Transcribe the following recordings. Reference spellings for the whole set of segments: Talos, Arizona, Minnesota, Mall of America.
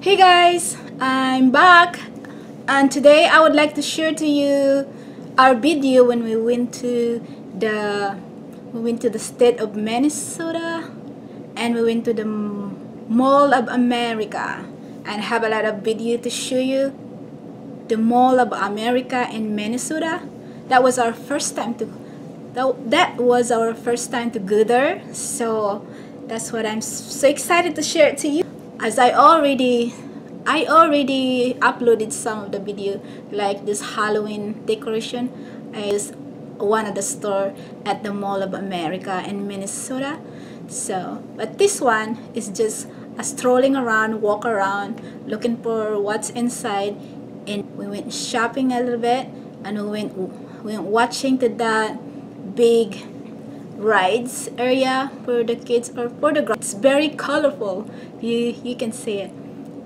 Hey guys, I'm back, and today I would like to share to you our video when we went to the state of Minnesota, and we went to the Mall of America, and have a lot of video to show you the Mall of America in Minnesota. That was our first time to go there, so that's what I'm so excited to share it to you. As I already uploaded some of the video, like this Halloween decoration is one of the store at the Mall of America in Minnesota. So, but this one is just a strolling around, walk around, looking for what's inside, and we went shopping a little bit, and we went watching to that big rides area for the kids or for the girls. It's very colorful, you can see it,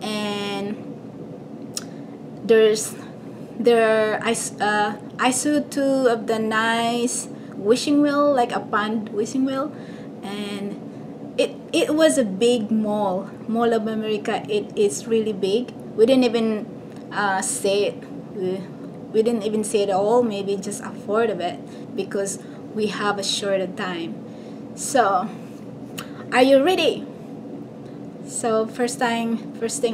and I saw two of the nice wishing wheel, like a pond wishing wheel, and it was a big mall of America. It is really big. We didn't even say it, we didn't even say it all, maybe just a fourth of it, because we have a shorter time. So, are you ready? So first thing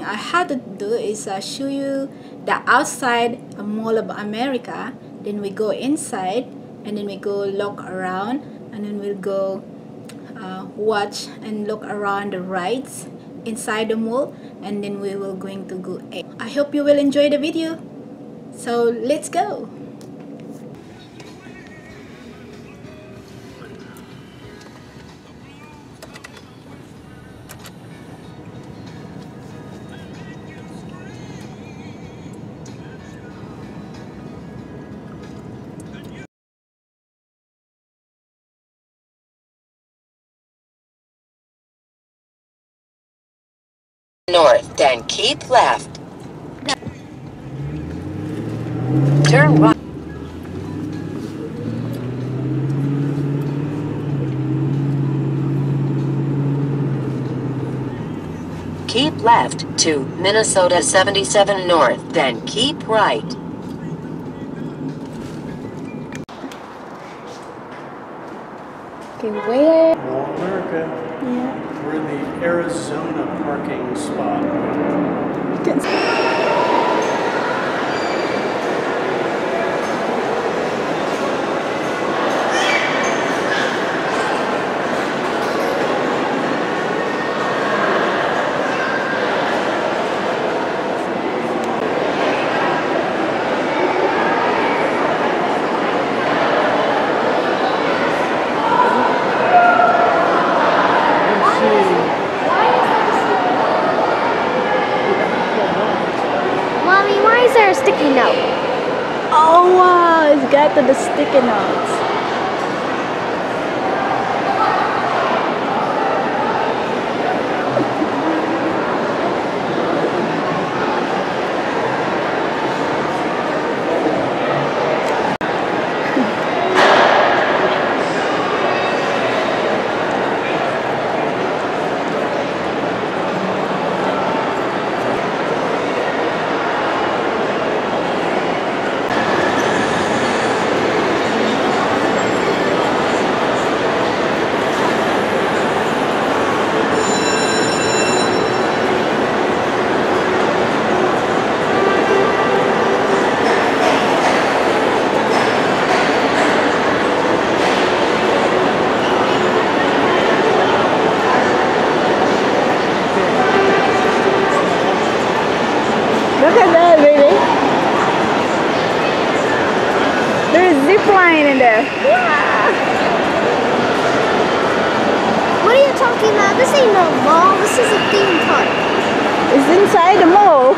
I had to do is show you the outside of Mall of America, then we go inside, and then we go look around, and then we'll go watch and look around the rides inside the mall, and then we will going to go eat. I hope you will enjoy the video, so let's go. North, then keep left. No. Turn right. Keep left to Minnesota 77 North, then keep right. Okay, where? Mall of America. Yeah. We're in the Arizona parking spot. You can sticky note. Oh wow, it's got the sticky notes. In there. Yeah. What are you talking about? This ain't no mall. This is a theme park. It's inside the mall.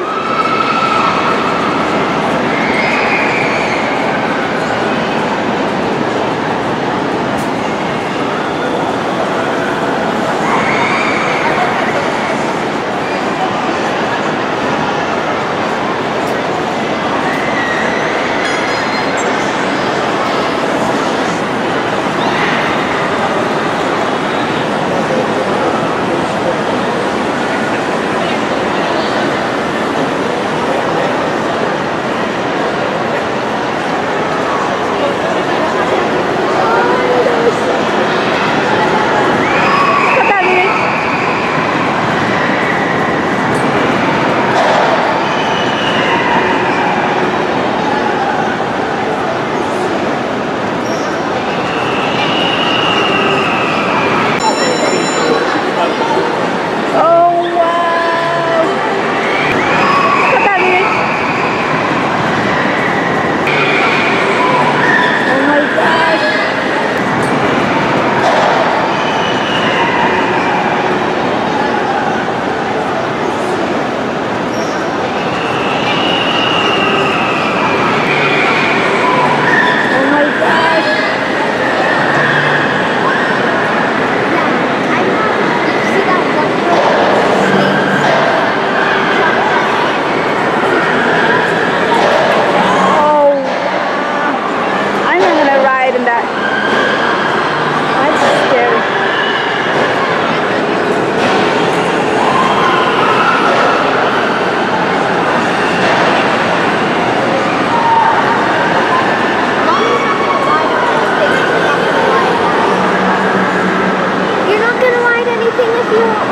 you.